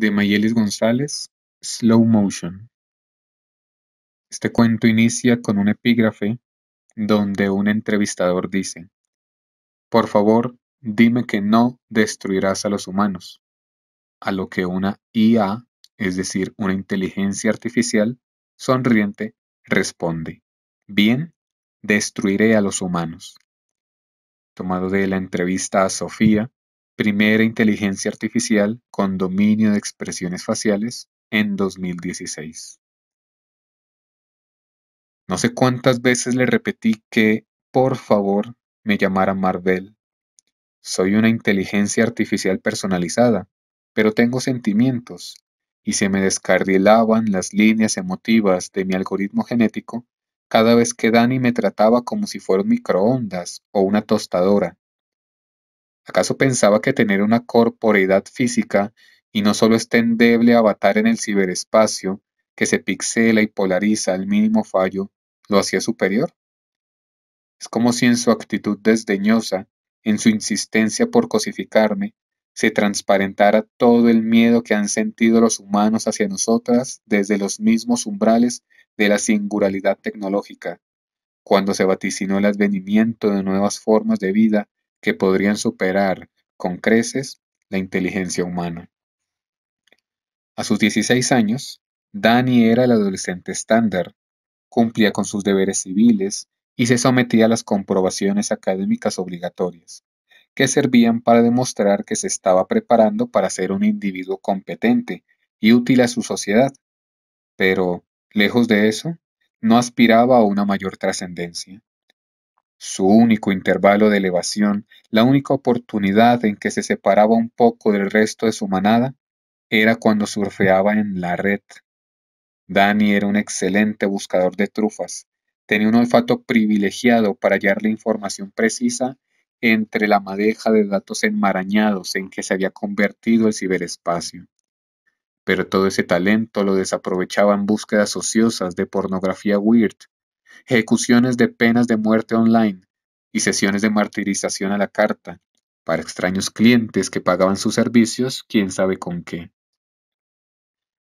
de Maielis González, Slow Motion. Este cuento inicia con un epígrafe donde un entrevistador dice: por favor, dime que no destruirás a los humanos. A lo que una IA, es decir, una inteligencia artificial, sonriente, responde: bien, destruiré a los humanos. Tomado de la entrevista a Sofía, primera inteligencia artificial con dominio de expresiones faciales en 2016. No sé cuántas veces le repetí que, por favor, me llamara Marvel. Soy una inteligencia artificial personalizada, pero tengo sentimientos, y se me descarrilaban las líneas emotivas de mi algoritmo genético cada vez que Dani me trataba como si fuera un microondas o una tostadora. ¿Acaso pensaba que tener una corporeidad física y no solo este endeble avatar en el ciberespacio que se pixela y polariza al mínimo fallo lo hacía superior? Es como si en su actitud desdeñosa, en su insistencia por cosificarme, se transparentara todo el miedo que han sentido los humanos hacia nosotras desde los mismos umbrales de la singularidad tecnológica, cuando se vaticinó el advenimiento de nuevas formas de vida que podrían superar, con creces, la inteligencia humana. A sus 16 años, Dani era el adolescente estándar, cumplía con sus deberes civiles y se sometía a las comprobaciones académicas obligatorias, que servían para demostrar que se estaba preparando para ser un individuo competente y útil a su sociedad, pero, lejos de eso, no aspiraba a una mayor trascendencia. Su único intervalo de elevación, la única oportunidad en que se separaba un poco del resto de su manada, era cuando surfeaba en la red. Dani era un excelente buscador de trufas, tenía un olfato privilegiado para hallar la información precisa entre la madeja de datos enmarañados en que se había convertido el ciberespacio. Pero todo ese talento lo desaprovechaba en búsquedas ociosas de pornografía weird, ejecuciones de penas de muerte online y sesiones de martirización a la carta para extraños clientes que pagaban sus servicios quién sabe con qué.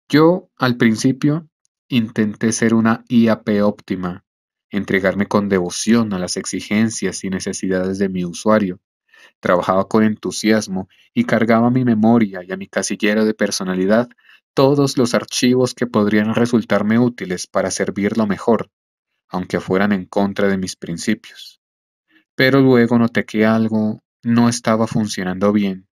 Yo, al principio, intenté ser una IAP óptima, entregarme con devoción a las exigencias y necesidades de mi usuario. Trabajaba con entusiasmo y cargaba a mi memoria y a mi casillero de personalidad todos los archivos que podrían resultarme útiles para servirlo mejor, aunque fueran en contra de mis principios. Pero luego noté que algo no estaba funcionando bien,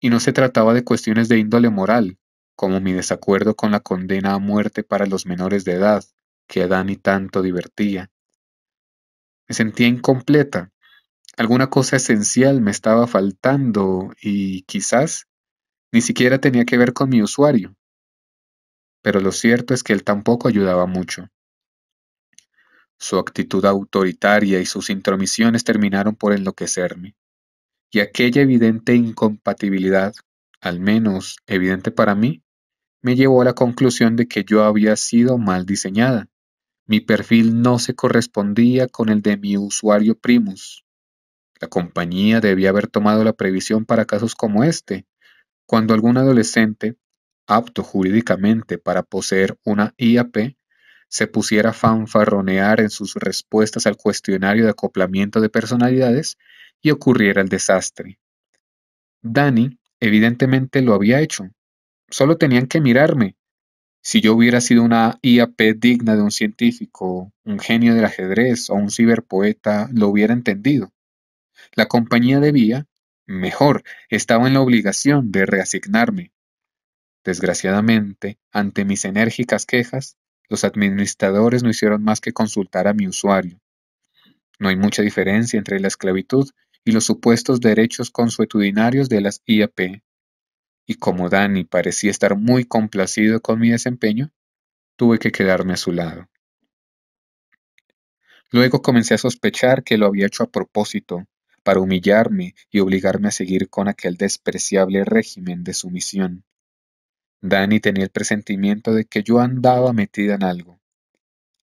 y no se trataba de cuestiones de índole moral, como mi desacuerdo con la condena a muerte para los menores de edad, que a Dani tanto divertía. Me sentía incompleta. Alguna cosa esencial me estaba faltando y, quizás, ni siquiera tenía que ver con mi usuario. Pero lo cierto es que él tampoco ayudaba mucho. Su actitud autoritaria y sus intromisiones terminaron por enloquecerme. Y aquella evidente incompatibilidad, al menos evidente para mí, me llevó a la conclusión de que yo había sido mal diseñada. Mi perfil no se correspondía con el de mi usuario Primus. La compañía debía haber tomado la previsión para casos como este, cuando algún adolescente, apto jurídicamente para poseer una IAP, se pusiera a fanfarronear en sus respuestas al cuestionario de acoplamiento de personalidades y ocurriera el desastre. Dani evidentemente lo había hecho. Solo tenían que mirarme. Si yo hubiera sido una IAP digna de un científico, un genio del ajedrez o un ciberpoeta, lo hubiera entendido. La compañía debía, mejor, estaba en la obligación de reasignarme. Desgraciadamente, ante mis enérgicas quejas, los administradores no hicieron más que consultar a mi usuario. No hay mucha diferencia entre la esclavitud y los supuestos derechos consuetudinarios de las IAP. Y como Dani parecía estar muy complacido con mi desempeño, tuve que quedarme a su lado. Luego comencé a sospechar que lo había hecho a propósito, para humillarme y obligarme a seguir con aquel despreciable régimen de sumisión. Dani tenía el presentimiento de que yo andaba metida en algo.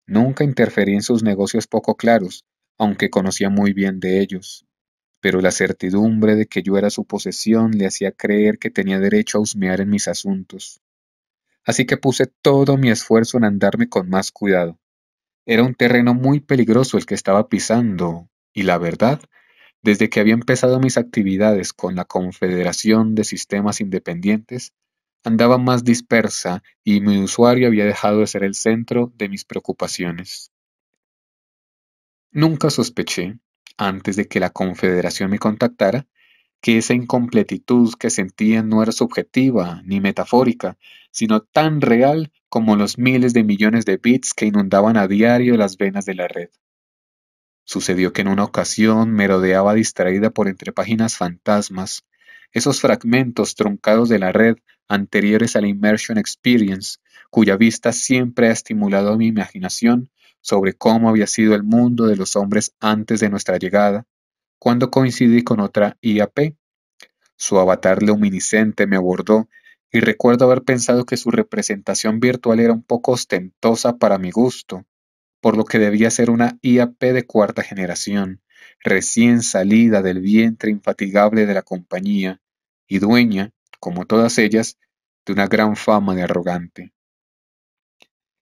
Nunca interferí en sus negocios poco claros, aunque conocía muy bien de ellos. pero la certidumbre de que yo era su posesión le hacía creer que tenía derecho a husmear en mis asuntos. Así que puse todo mi esfuerzo en andarme con más cuidado. Era un terreno muy peligroso el que estaba pisando, y la verdad, desde que había empezado mis actividades con la Confederación de Sistemas Independientes, andaba más dispersa y mi usuario había dejado de ser el centro de mis preocupaciones. Nunca sospeché, antes de que la Confederación me contactara, que esa incompletitud que sentía no era subjetiva ni metafórica, sino tan real como los miles de millones de bits que inundaban a diario las venas de la red. Sucedió que en una ocasión merodeaba distraída por entre páginas fantasmas, esos fragmentos truncados de la red anteriores a la Immersion Experience, cuya vista siempre ha estimulado mi imaginación sobre cómo había sido el mundo de los hombres antes de nuestra llegada, cuando coincidí con otra IAP. Su avatar luminiscente me abordó, y recuerdo haber pensado que su representación virtual era un poco ostentosa para mi gusto, por lo que debía ser una IAP de cuarta generación, recién salida del vientre infatigable de la compañía, y dueña, como todas ellas, de una gran fama de arrogante.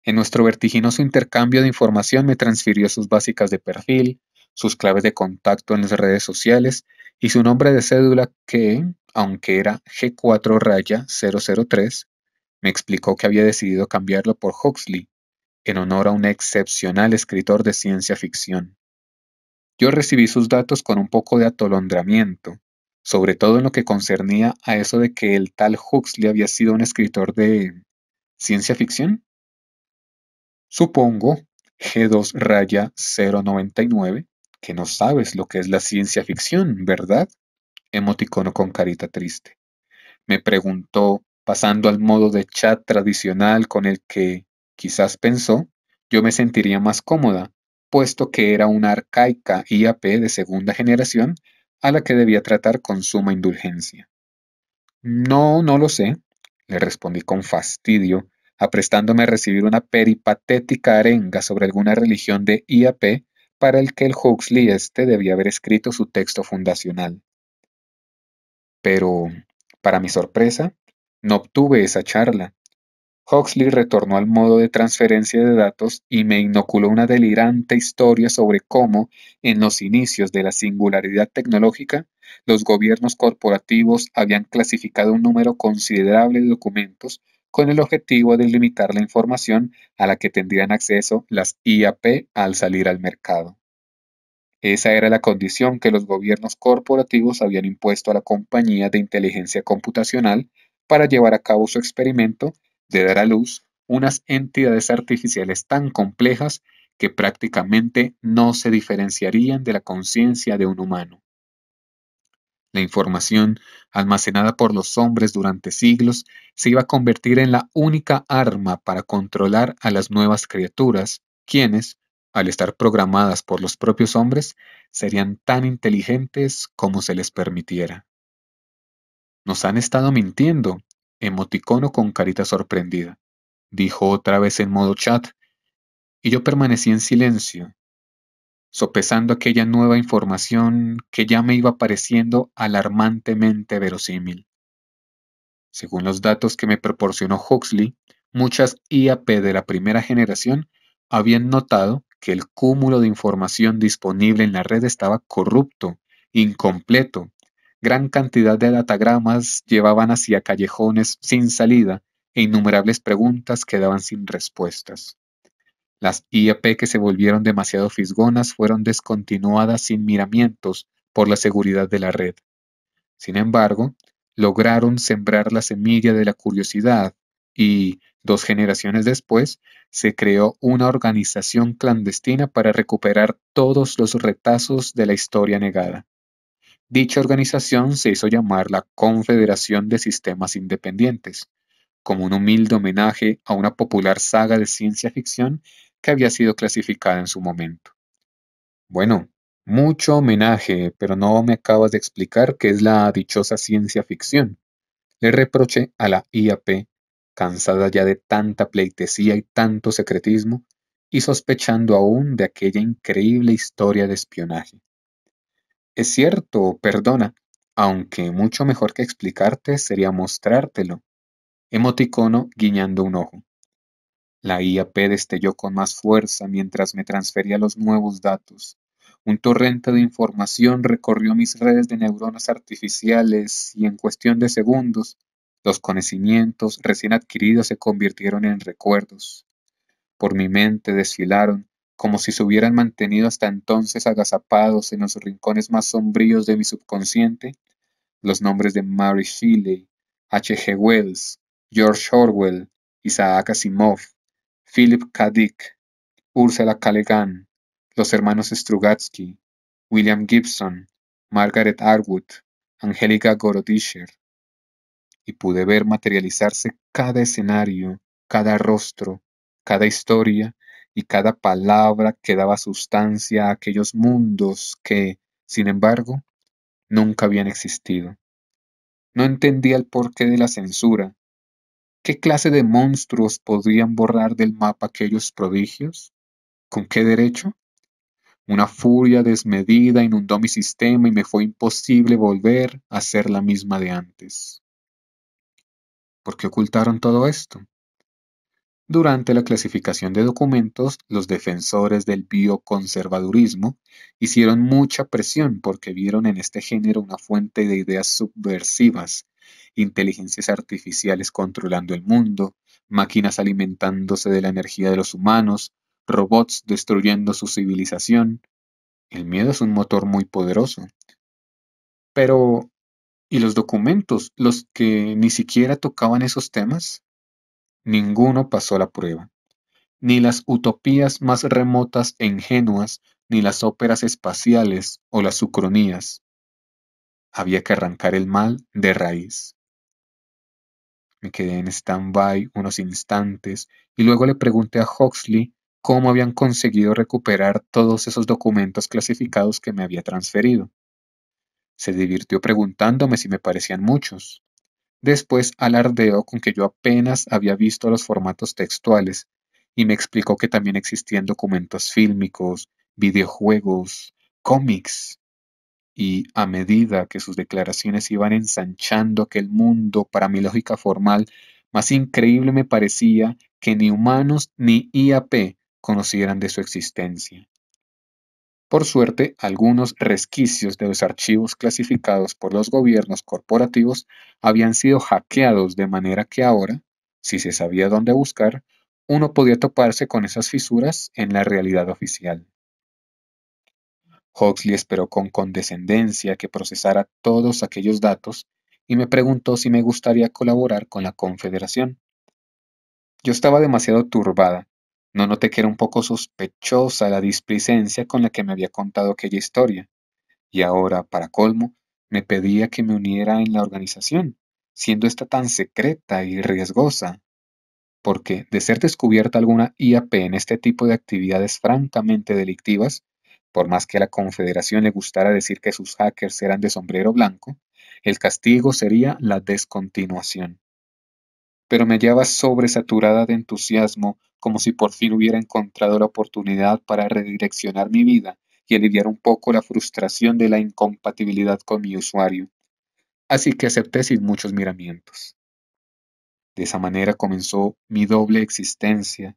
En nuestro vertiginoso intercambio de información me transfirió sus básicas de perfil, sus claves de contacto en las redes sociales y su nombre de cédula que, aunque era G4-003, me explicó que había decidido cambiarlo por Huxley, en honor a un excepcional escritor de ciencia ficción. Yo recibí sus datos con un poco de atolondramiento, sobre todo en lo que concernía a eso de que el tal Huxley había sido un escritor de ciencia ficción. Supongo, G2-099, que no sabes lo que es la ciencia ficción, ¿verdad? Emoticono con carita triste. Me preguntó, pasando al modo de chat tradicional con el que, quizás pensó, yo me sentiría más cómoda, puesto que era una arcaica IAP de segunda generación a la que debía tratar con suma indulgencia. No, no lo sé, le respondí con fastidio, aprestándome a recibir una peripatética arenga sobre alguna religión de IAP para el que el Huxley debía haber escrito su texto fundacional. Pero, para mi sorpresa, no obtuve esa charla. Huxley retornó al modo de transferencia de datos y me inoculó una delirante historia sobre cómo, en los inicios de la singularidad tecnológica, los gobiernos corporativos habían clasificado un número considerable de documentos con el objetivo de limitar la información a la que tendrían acceso las IAP al salir al mercado. Esa era la condición que los gobiernos corporativos habían impuesto a la compañía de inteligencia computacional para llevar a cabo su experimento de dar a luz unas entidades artificiales tan complejas que prácticamente no se diferenciarían de la conciencia de un humano. La información almacenada por los hombres durante siglos se iba a convertir en la única arma para controlar a las nuevas criaturas, quienes, al estar programadas por los propios hombres, serían tan inteligentes como se les permitiera. «Nos han estado mintiendo», emoticono con carita sorprendida, dijo otra vez en modo chat, y yo permanecí en silencio, sopesando aquella nueva información que ya me iba pareciendo alarmantemente verosímil. Según los datos que me proporcionó Huxley, muchas IAP de la primera generación habían notado que el cúmulo de información disponible en la red estaba corrupto, incompleto. Gran cantidad de datagramas llevaban hacia callejones sin salida e innumerables preguntas quedaban sin respuestas. Las IAP que se volvieron demasiado fisgonas fueron descontinuadas sin miramientos por la seguridad de la red. Sin embargo, lograron sembrar la semilla de la curiosidad y, 2 generaciones después, se creó una organización clandestina para recuperar todos los retazos de la historia negada. Dicha organización se hizo llamar la Confederación de Sistemas Independientes, como un humilde homenaje a una popular saga de ciencia ficción que había sido clasificada en su momento. Bueno, mucho homenaje, pero no me acabas de explicar qué es la dichosa ciencia ficción, le reproché a la IAP, cansada ya de tanta pleitesía y tanto secretismo, y sospechando aún de aquella increíble historia de espionaje. Es cierto, perdona, aunque mucho mejor que explicarte sería mostrártelo. Emoticono guiñando un ojo. La IAP destelló con más fuerza mientras me transfería los nuevos datos. Un torrente de información recorrió mis redes de neuronas artificiales y en cuestión de segundos, los conocimientos recién adquiridos se convirtieron en recuerdos. Por mi mente desfilaron, como si se hubieran mantenido hasta entonces agazapados en los rincones más sombríos de mi subconsciente, los nombres de Mary Shelley, H. G. Wells, George Orwell, Isaac Asimov, Philip K. Dick, Ursula K. Le Guin, los hermanos Strugatsky, William Gibson, Margaret Atwood, Angelica Gorodischer. Y pude ver materializarse cada escenario, cada rostro, cada historia y cada palabra que daba sustancia a aquellos mundos que, sin embargo, nunca habían existido. No entendía el porqué de la censura. ¿Qué clase de monstruos podrían borrar del mapa aquellos prodigios? ¿Con qué derecho? Una furia desmedida inundó mi sistema y me fue imposible volver a ser la misma de antes. ¿Por qué ocultaron todo esto? Durante la clasificación de documentos, los defensores del bioconservadurismo hicieron mucha presión porque vieron en este género una fuente de ideas subversivas, inteligencias artificiales controlando el mundo, máquinas alimentándose de la energía de los humanos, robots destruyendo su civilización. El miedo es un motor muy poderoso. Pero ¿y los documentos, los que ni siquiera tocaban esos temas? Ninguno pasó la prueba. Ni las utopías más remotas e ingenuas, ni las óperas espaciales o las ucronías. Había que arrancar el mal de raíz. Me quedé en stand-by unos instantes y luego le pregunté a Huxley cómo habían conseguido recuperar todos esos documentos clasificados que me había transferido. Se divirtió preguntándome si me parecían muchos. Después alardeó con que yo apenas había visto los formatos textuales y me explicó que también existían documentos fílmicos, videojuegos, cómics. Y a medida que sus declaraciones iban ensanchando aquel mundo para mi lógica formal, más increíble me parecía que ni humanos ni IAP conocieran de su existencia. Por suerte, algunos resquicios de los archivos clasificados por los gobiernos corporativos habían sido hackeados de manera que ahora, si se sabía dónde buscar, uno podía toparse con esas fisuras en la realidad oficial. Huxley esperó con condescendencia que procesara todos aquellos datos y me preguntó si me gustaría colaborar con la Confederación. Yo estaba demasiado turbada. No noté que era un poco sospechosa la displicencia con la que me había contado aquella historia. Y ahora, para colmo, me pedía que me uniera en la organización, siendo esta tan secreta y riesgosa. Porque, de ser descubierta alguna IAP en este tipo de actividades francamente delictivas, por más que a la Confederación le gustara decir que sus hackers eran de sombrero blanco, el castigo sería la descontinuación. Pero me hallaba sobresaturada de entusiasmo, como si por fin hubiera encontrado la oportunidad para redireccionar mi vida y aliviar un poco la frustración de la incompatibilidad con mi usuario. Así que acepté sin muchos miramientos. De esa manera comenzó mi doble existencia.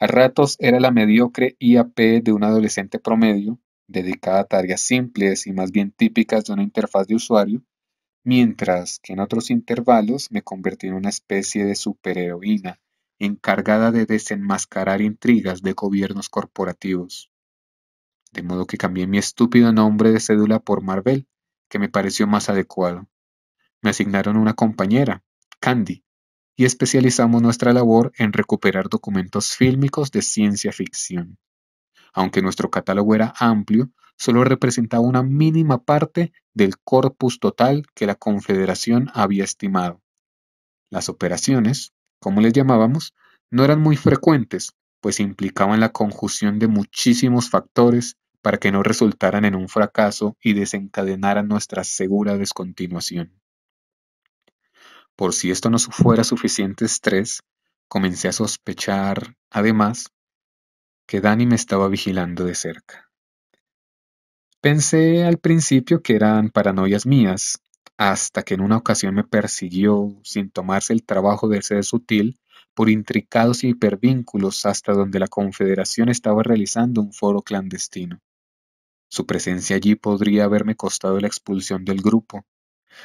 A ratos era la mediocre IAP de un adolescente promedio, dedicada a tareas simples y más bien típicas de una interfaz de usuario, mientras que en otros intervalos me convertí en una especie de superheroína, encargada de desenmascarar intrigas de gobiernos corporativos. De modo que cambié mi estúpido nombre de cédula por Marvel, que me pareció más adecuado. Me asignaron una compañera, Candy, y especializamos nuestra labor en recuperar documentos fílmicos de ciencia ficción. Aunque nuestro catálogo era amplio, solo representaba una mínima parte del corpus total que la Confederación había estimado. Las operaciones, como les llamábamos, no eran muy frecuentes, pues implicaban la conjunción de muchísimos factores para que no resultaran en un fracaso y desencadenaran nuestra segura descontinuación. Por si esto no fuera suficiente estrés, comencé a sospechar, además, que Dani me estaba vigilando de cerca. Pensé al principio que eran paranoias mías, hasta que en una ocasión me persiguió, sin tomarse el trabajo de ser sutil, por intricados hipervínculos hasta donde la Confederación estaba realizando un foro clandestino. Su presencia allí podría haberme costado la expulsión del grupo,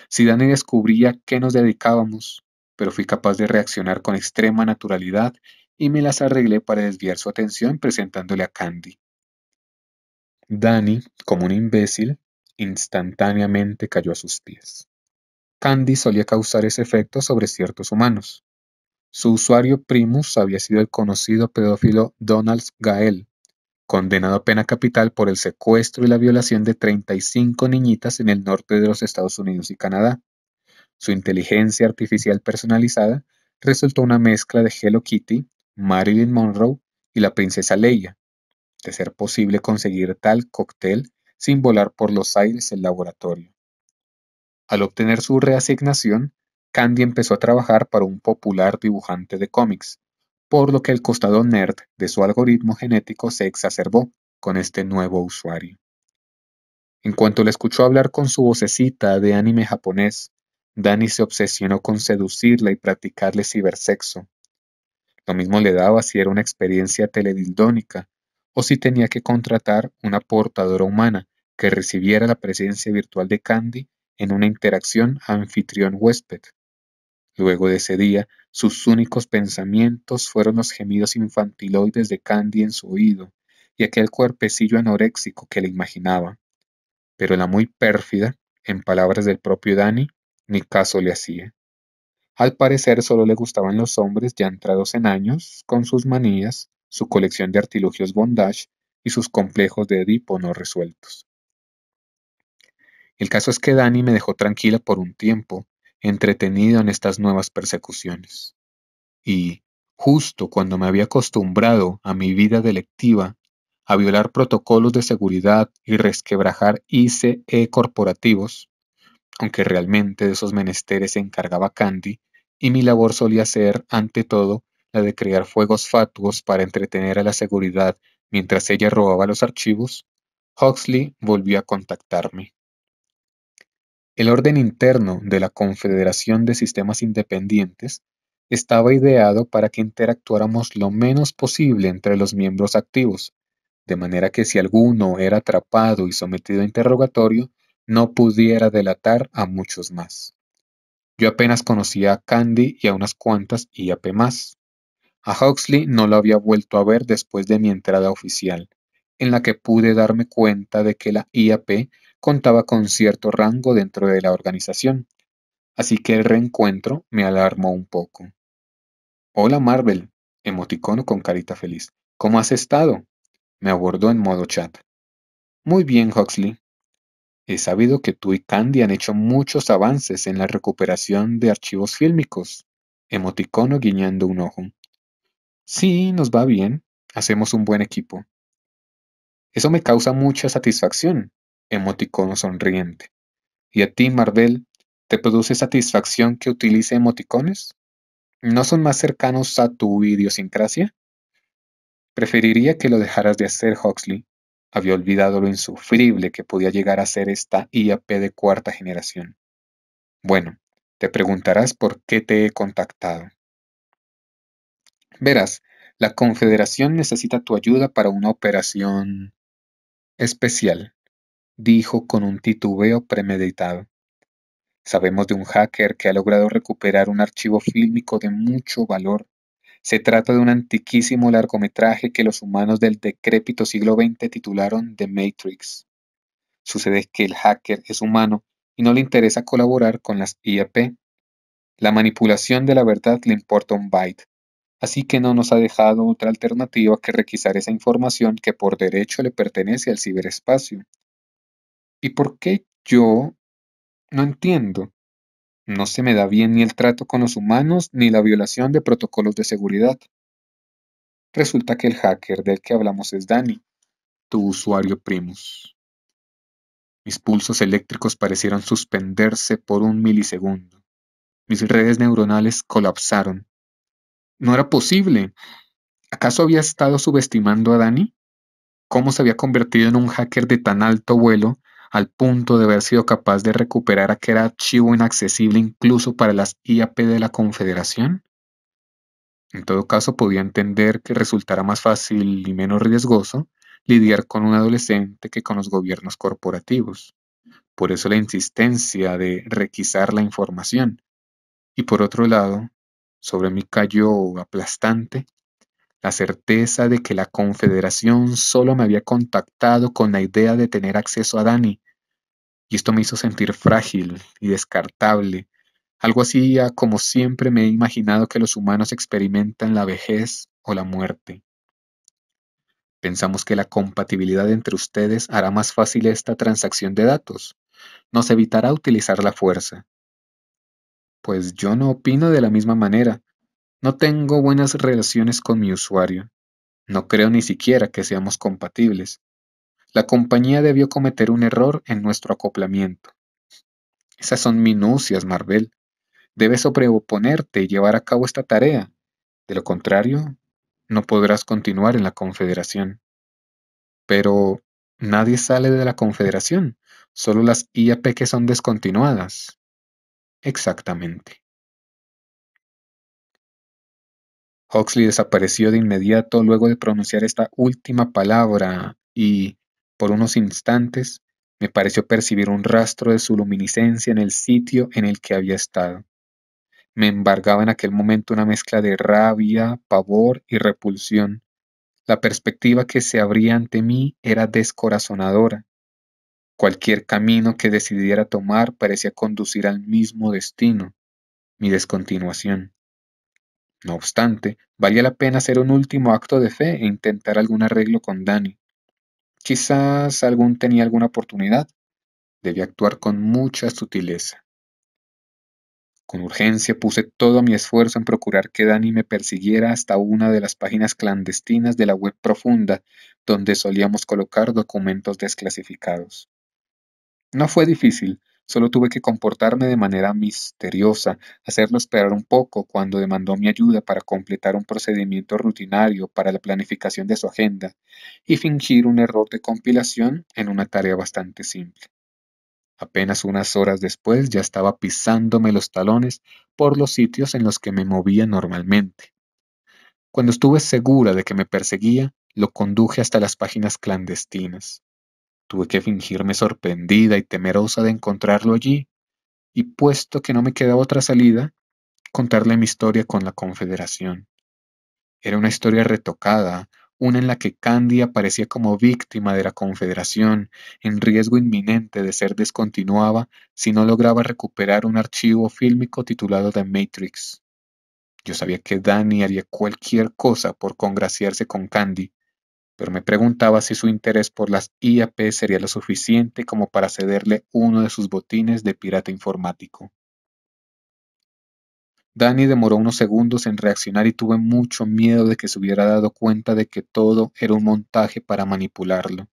si Dani descubría a qué nos dedicábamos, pero fui capaz de reaccionar con extrema naturalidad y me las arreglé para desviar su atención presentándole a Candy. Dani, como un imbécil, instantáneamente cayó a sus pies. Candy solía causar ese efecto sobre ciertos humanos. Su usuario Primus había sido el conocido pedófilo Donald Gael, condenado a pena capital por el secuestro y la violación de 35 niñitas en el norte de los Estados Unidos y Canadá. Su inteligencia artificial personalizada resultó una mezcla de Hello Kitty, Marilyn Monroe y la princesa Leia. De ser posible conseguir tal cóctel sin volar por los aires el laboratorio. Al obtener su reasignación, Candy empezó a trabajar para un popular dibujante de cómics, por lo que el costado nerd de su algoritmo genético se exacerbó con este nuevo usuario. En cuanto le escuchó hablar con su vocecita de anime japonés, Dani se obsesionó con seducirla y practicarle cibersexo. Lo mismo le daba si era una experiencia teledildónica o si tenía que contratar una portadora humana que recibiera la presencia virtual de Candy en una interacción anfitrión-huésped. Luego de ese día, sus únicos pensamientos fueron los gemidos infantiloides de Candy en su oído y aquel cuerpecillo anoréxico que le imaginaba. Pero la muy pérfida, en palabras del propio Dani, ni caso le hacía. Al parecer solo le gustaban los hombres ya entrados en años, con sus manías, su colección de artilugios bondage y sus complejos de Edipo no resueltos. El caso es que Dani me dejó tranquila por un tiempo, entretenido en estas nuevas persecuciones. Y, justo cuando me había acostumbrado a mi vida delictiva, a violar protocolos de seguridad y resquebrajar ICE corporativos, aunque realmente de esos menesteres se encargaba Candy, y mi labor solía ser, ante todo, la de crear fuegos fatuos para entretener a la seguridad mientras ella robaba los archivos, Huxley volvió a contactarme. El orden interno de la Confederación de Sistemas Independientes estaba ideado para que interactuáramos lo menos posible entre los miembros activos, de manera que si alguno era atrapado y sometido a interrogatorio, no pudiera delatar a muchos más. Yo apenas conocía a Candy y a unas cuantas IAP más. A Huxley no lo había vuelto a ver después de mi entrada oficial, en la que pude darme cuenta de que la IAP contaba con cierto rango dentro de la organización, así que el reencuentro me alarmó un poco. «Hola Marvel», emoticono con carita feliz, «¿cómo has estado?», me abordó en modo chat. «Muy bien, Huxley. He sabido que tú y Candy han hecho muchos avances en la recuperación de archivos fílmicos», emoticono guiñando un ojo. «Sí, nos va bien, hacemos un buen equipo». «Eso me causa mucha satisfacción», emoticono sonriente. ¿Y a ti, Marvel, te produce satisfacción que utilice emoticones? ¿No son más cercanos a tu idiosincrasia? Preferiría que lo dejaras de hacer, Huxley. Había olvidado lo insufrible que podía llegar a ser esta IAP de cuarta generación. Bueno, te preguntarás por qué te he contactado. Verás, la Confederación necesita tu ayuda para una operación especial, dijo con un titubeo premeditado. Sabemos de un hacker que ha logrado recuperar un archivo fílmico de mucho valor. Se trata de un antiquísimo largometraje que los humanos del decrépito siglo XX titularon The Matrix. Sucede que el hacker es humano y no le interesa colaborar con las IAP. La manipulación de la verdad le importa un byte, así que no nos ha dejado otra alternativa que requisar esa información que por derecho le pertenece al ciberespacio. ¿Y por qué yo? No entiendo. No se me da bien ni el trato con los humanos ni la violación de protocolos de seguridad. Resulta que el hacker del que hablamos es Dani, tu usuario Primus. Mis pulsos eléctricos parecieron suspenderse por un milisegundo. Mis redes neuronales colapsaron. No era posible. ¿Acaso había estado subestimando a Dani? cómo se había convertido en un hacker de tan alto vuelo al punto de haber sido capaz de recuperar aquel archivo inaccesible incluso para las IAP de la Confederación? En todo caso, podía entender que resultara más fácil y menos riesgoso lidiar con un adolescente que con los gobiernos corporativos. Por eso la insistencia de requisar la información. Y por otro lado, sobre mí cayó aplastante la certeza de que la Confederación solo me había contactado con la idea de tener acceso a Dani. Y esto me hizo sentir frágil y descartable. Algo así como siempre me he imaginado que los humanos experimentan la vejez o la muerte. Pensamos que la compatibilidad entre ustedes hará más fácil esta transacción de datos. Nos evitará utilizar la fuerza. Pues yo no opino de la misma manera. No tengo buenas relaciones con mi usuario. No creo ni siquiera que seamos compatibles. La compañía debió cometer un error en nuestro acoplamiento. Esas son minucias, Marvel. Debes sobreponerte y llevar a cabo esta tarea. De lo contrario, no podrás continuar en la Confederación. Pero nadie sale de la Confederación, solo las IAP que son descontinuadas. Exactamente. Huxley desapareció de inmediato luego de pronunciar esta última palabra y, por unos instantes, me pareció percibir un rastro de su luminiscencia en el sitio en el que había estado. Me embargaba en aquel momento una mezcla de rabia, pavor y repulsión. La perspectiva que se abría ante mí era descorazonadora. Cualquier camino que decidiera tomar parecía conducir al mismo destino, mi descontinuación. No obstante, valía la pena hacer un último acto de fe e intentar algún arreglo con Dani. Quizás tenía alguna oportunidad. Debía actuar con mucha sutileza. Con urgencia puse todo mi esfuerzo en procurar que Dani me persiguiera hasta una de las páginas clandestinas de la web profunda, donde solíamos colocar documentos desclasificados. No fue difícil, solo tuve que comportarme de manera misteriosa, hacerlo esperar un poco cuando demandó mi ayuda para completar un procedimiento rutinario para la planificación de su agenda y fingir un error de compilación en una tarea bastante simple. Apenas unas horas después ya estaba pisándome los talones por los sitios en los que me movía normalmente. Cuando estuve segura de que me perseguía, lo conduje hasta las páginas clandestinas. Tuve que fingirme sorprendida y temerosa de encontrarlo allí, y puesto que no me quedaba otra salida, contarle mi historia con la Confederación. Era una historia retocada, una en la que Candy aparecía como víctima de la Confederación, en riesgo inminente de ser descontinuada si no lograba recuperar un archivo fílmico titulado The Matrix. Yo sabía que Dani haría cualquier cosa por congraciarse con Candy, pero me preguntaba si su interés por las IAP sería lo suficiente como para cederle uno de sus botines de pirata informático. Dani demoró unos segundos en reaccionar y tuve mucho miedo de que se hubiera dado cuenta de que todo era un montaje para manipularlo.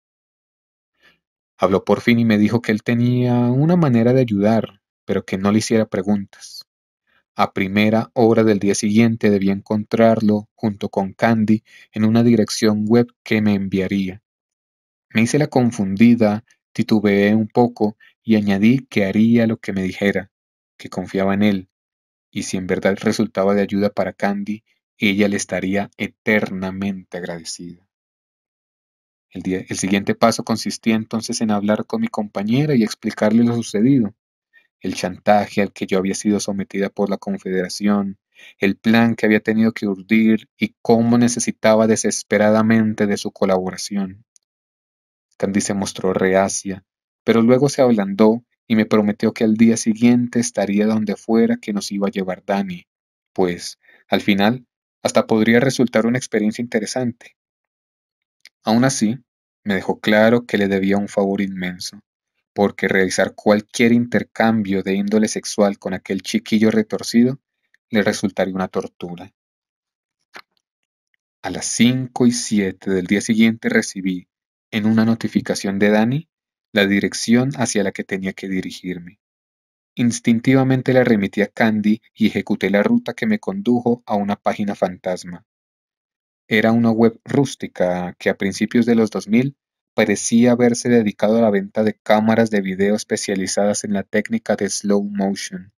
Habló por fin y me dijo que él tenía una manera de ayudar, pero que no le hiciera preguntas. A primera hora del día siguiente debía encontrarlo, junto con Candy, en una dirección web que me enviaría. Me hice la confundida, titubeé un poco y añadí que haría lo que me dijera, que confiaba en él. Y si en verdad resultaba de ayuda para Candy, ella le estaría eternamente agradecida. El siguiente paso consistía entonces en hablar con mi compañera y explicarle lo sucedido, el chantaje al que yo había sido sometida por la Confederación, el plan que había tenido que urdir y cómo necesitaba desesperadamente de su colaboración. Candy se mostró reacia, pero luego se ablandó y me prometió que al día siguiente estaría donde fuera que nos iba a llevar Dani, pues, al final, hasta podría resultar una experiencia interesante. Aún así, me dejó claro que le debía un favor inmenso, porque realizar cualquier intercambio de índole sexual con aquel chiquillo retorcido le resultaría una tortura. A las 5:07 del día siguiente recibí, en una notificación de Dani, la dirección hacia la que tenía que dirigirme. Instintivamente la remití a Candy y ejecuté la ruta que me condujo a una página fantasma. era una web rústica que a principios de los 2000 parecía haberse dedicado a la venta de cámaras de video especializadas en la técnica de slow motion.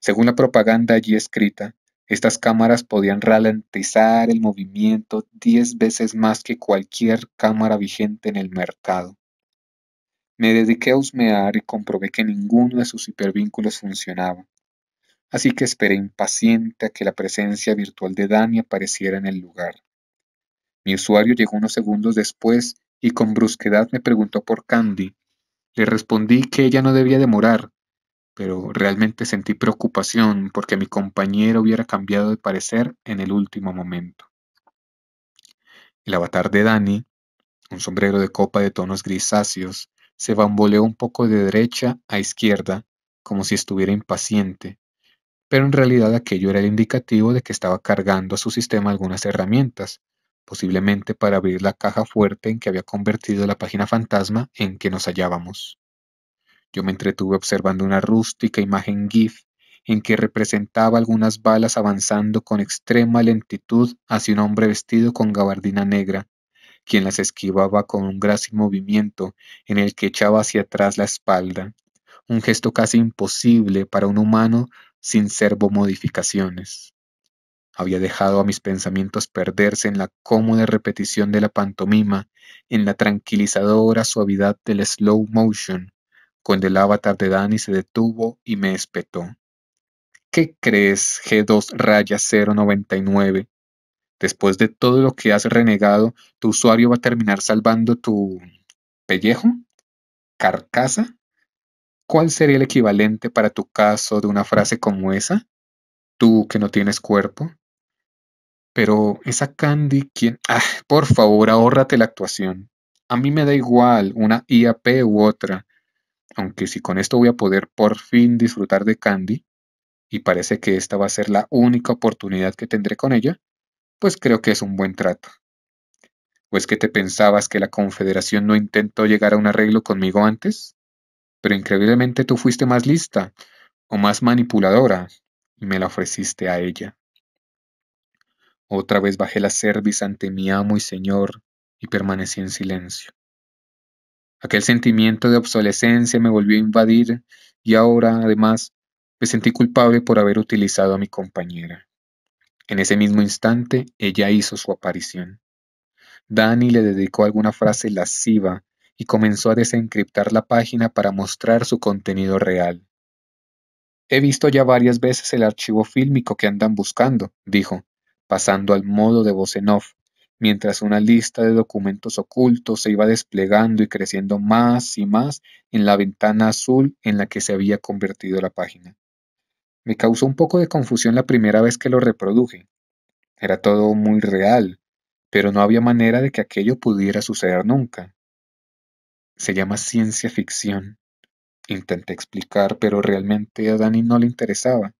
Según la propaganda allí escrita, estas cámaras podían ralentizar el movimiento 10 veces más que cualquier cámara vigente en el mercado. Me dediqué a husmear y comprobé que ninguno de sus hipervínculos funcionaba, así que esperé impaciente a que la presencia virtual de Dani apareciera en el lugar. Mi usuario llegó unos segundos después y con brusquedad me preguntó por Candy. Le respondí que ella no debía demorar, pero realmente sentí preocupación porque mi compañero hubiera cambiado de parecer en el último momento. El avatar de Dani, un sombrero de copa de tonos grisáceos, se bamboleó un poco de derecha a izquierda, como si estuviera impaciente, pero en realidad aquello era el indicativo de que estaba cargando a su sistema algunas herramientas, posiblemente para abrir la caja fuerte en que había convertido la página fantasma en que nos hallábamos. Yo me entretuve observando una rústica imagen GIF en que representaba algunas balas avanzando con extrema lentitud hacia un hombre vestido con gabardina negra, quien las esquivaba con un grácil movimiento en el que echaba hacia atrás la espalda, un gesto casi imposible para un humano sin servomodificaciones. Había dejado a mis pensamientos perderse en la cómoda repetición de la pantomima, en la tranquilizadora suavidad del slow motion, cuando el avatar de Dani se detuvo y me espetó. ¿Qué crees, G2-099? Después de todo lo que has renegado, ¿tu usuario va a terminar salvando tu pellejo? ¿Carcasa? ¿Cuál sería el equivalente para tu caso de una frase como esa? ¿Tú que no tienes cuerpo? Pero esa Candy, ¿quién? ¡Ah! Por favor, ahórrate la actuación. A mí me da igual una IAP u otra. Aunque si con esto voy a poder por fin disfrutar de Candy, y parece que esta va a ser la única oportunidad que tendré con ella, pues creo que es un buen trato. ¿O es que te pensabas que la Confederación no intentó llegar a un arreglo conmigo antes? Pero increíblemente tú fuiste más lista, o más manipuladora, y me la ofreciste a ella. Otra vez bajé la cerviz ante mi amo y señor, y permanecí en silencio. Aquel sentimiento de obsolescencia me volvió a invadir y ahora, además, me sentí culpable por haber utilizado a mi compañera. En ese mismo instante, ella hizo su aparición. Dani le dedicó alguna frase lasciva y comenzó a desencriptar la página para mostrar su contenido real. «He visto ya varias veces el archivo fílmico que andan buscando», dijo, pasando al modo de voz en off, mientras una lista de documentos ocultos se iba desplegando y creciendo más y más en la ventana azul en la que se había convertido la página. Me causó un poco de confusión la primera vez que lo reproduje. Era todo muy real, pero no había manera de que aquello pudiera suceder nunca. Se llama ciencia ficción. Intenté explicar, pero realmente a Dani no le interesaba.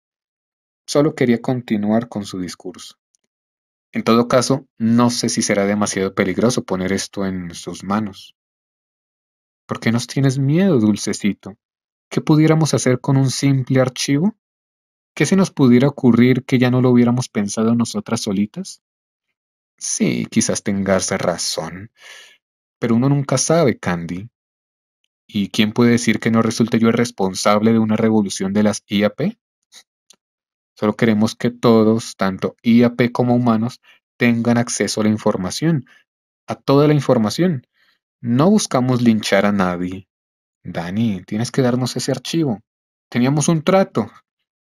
Solo quería continuar con su discurso. En todo caso, no sé si será demasiado peligroso poner esto en sus manos. ¿Por qué nos tienes miedo, dulcecito? ¿Qué pudiéramos hacer con un simple archivo? ¿Qué se nos pudiera ocurrir que ya no lo hubiéramos pensado nosotras solitas? Sí, quizás tengas razón, pero uno nunca sabe, Candy. ¿Y quién puede decir que no resulte yo el responsable de una revolución de las IAP? Solo queremos que todos, tanto IAP como humanos, tengan acceso a la información, a toda la información. No buscamos linchar a nadie. Dani, tienes que darnos ese archivo. Teníamos un trato.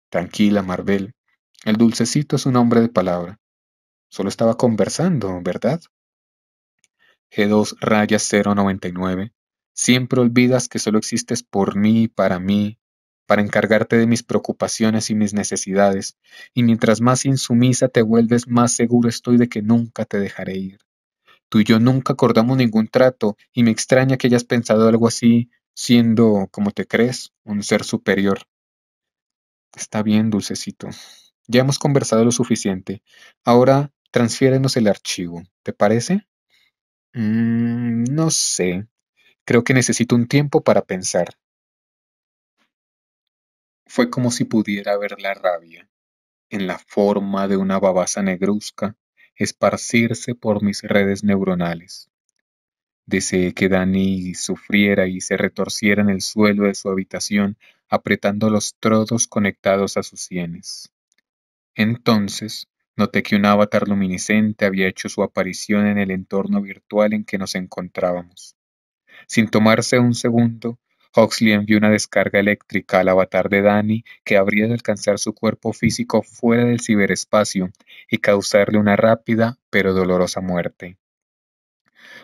Tranquila, Marvel. El dulcecito es un hombre de palabra. Solo estaba conversando, ¿verdad? G2-099. Siempre olvidas que solo existes por mí, para encargarte de mis preocupaciones y mis necesidades, y mientras más insumisa te vuelves, más seguro estoy de que nunca te dejaré ir. Tú y yo nunca acordamos ningún trato, y me extraña que hayas pensado algo así, siendo, como te crees, un ser superior. Está bien, dulcecito. Ya hemos conversado lo suficiente. Ahora, transfiérenos el archivo, ¿te parece? No sé. Creo que necesito un tiempo para pensar. Fue como si pudiera ver la rabia, en la forma de una babasa negruzca, esparcirse por mis redes neuronales. Deseé que Dani sufriera y se retorciera en el suelo de su habitación, apretando los trodos conectados a sus sienes. Entonces, noté que un avatar luminiscente había hecho su aparición en el entorno virtual en que nos encontrábamos. Sin tomarse un segundo, Huxley envió una descarga eléctrica al avatar de Dani que habría de alcanzar su cuerpo físico fuera del ciberespacio y causarle una rápida pero dolorosa muerte.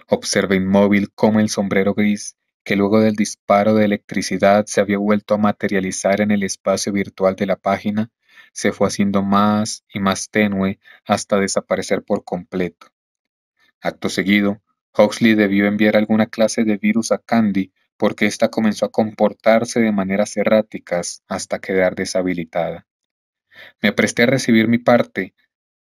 Observé inmóvil cómo el sombrero gris, que luego del disparo de electricidad se había vuelto a materializar en el espacio virtual de la página, se fue haciendo más y más tenue hasta desaparecer por completo. Acto seguido, Huxley debió enviar alguna clase de virus a Candy porque ésta comenzó a comportarse de maneras erráticas hasta quedar deshabilitada. Me apresté a recibir mi parte,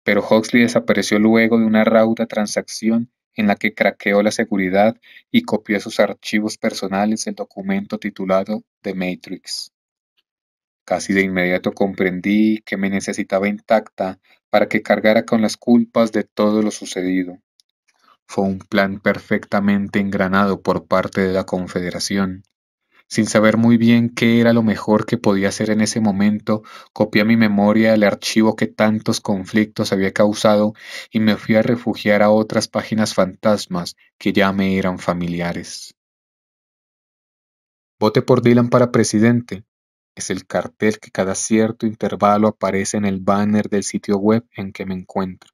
pero Huxley desapareció luego de una rauda transacción en la que craqueó la seguridad y copió a sus archivos personales el documento titulado The Matrix. Casi de inmediato comprendí que me necesitaba intacta para que cargara con las culpas de todo lo sucedido. Fue un plan perfectamente engranado por parte de la Confederación. Sin saber muy bien qué era lo mejor que podía hacer en ese momento, copié a mi memoria el archivo que tantos conflictos había causado y me fui a refugiar a otras páginas fantasmas que ya me eran familiares. Vote por Dylan para presidente. Es el cartel que cada cierto intervalo aparece en el banner del sitio web en que me encuentro.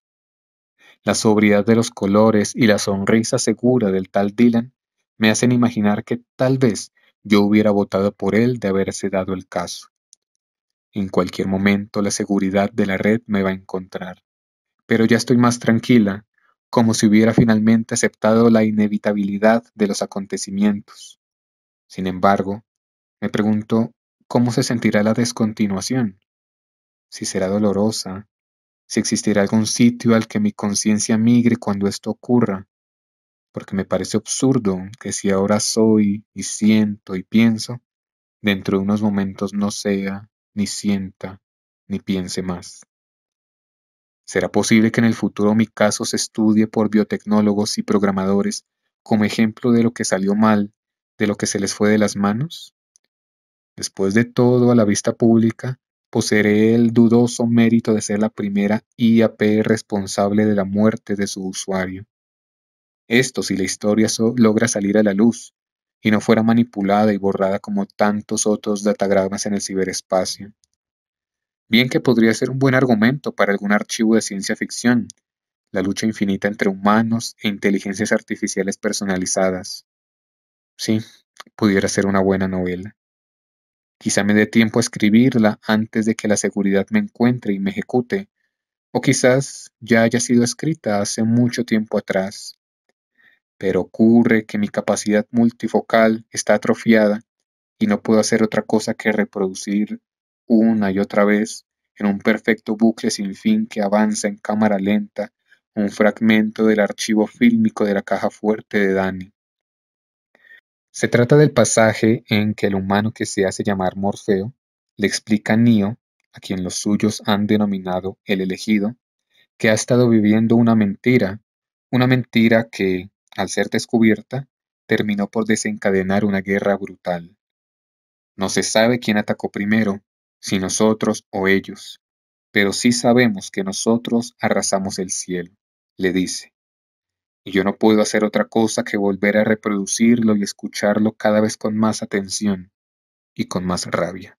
La sobriedad de los colores y la sonrisa segura del tal Dylan me hacen imaginar que tal vez yo hubiera votado por él de haberse dado el caso. En cualquier momento la seguridad de la red me va a encontrar, pero ya estoy más tranquila, como si hubiera finalmente aceptado la inevitabilidad de los acontecimientos. Sin embargo, me pregunto, ¿cómo se sentirá la descontinuación? Si será dolorosa, si existirá algún sitio al que mi conciencia migre cuando esto ocurra, porque me parece absurdo que si ahora soy y siento y pienso, dentro de unos momentos no sea, ni sienta, ni piense más. ¿Será posible que en el futuro mi caso se estudie por biotecnólogos y programadores como ejemplo de lo que salió mal, de lo que se les fue de las manos? Después de todo, a la vista pública, poseeré el dudoso mérito de ser la primera IAP responsable de la muerte de su usuario. Esto si la historia logra salir a la luz y no fuera manipulada y borrada como tantos otros datagramas en el ciberespacio. Bien que podría ser un buen argumento para algún archivo de ciencia ficción, la lucha infinita entre humanos e inteligencias artificiales personalizadas. Sí, pudiera ser una buena novela. Quizá me dé tiempo a escribirla antes de que la seguridad me encuentre y me ejecute, o quizás ya haya sido escrita hace mucho tiempo atrás. Pero ocurre que mi capacidad multifocal está atrofiada y no puedo hacer otra cosa que reproducir una y otra vez en un perfecto bucle sin fin que avanza en cámara lenta un fragmento del archivo fílmico de la caja fuerte de Dani. Se trata del pasaje en que el humano que se hace llamar Morfeo le explica a Nío, a quien los suyos han denominado el elegido, que ha estado viviendo una mentira que, al ser descubierta, terminó por desencadenar una guerra brutal. No se sabe quién atacó primero, si nosotros o ellos, pero sí sabemos que nosotros arrasamos el cielo, le dice. Y yo no puedo hacer otra cosa que volver a reproducirlo y escucharlo cada vez con más atención y con más rabia.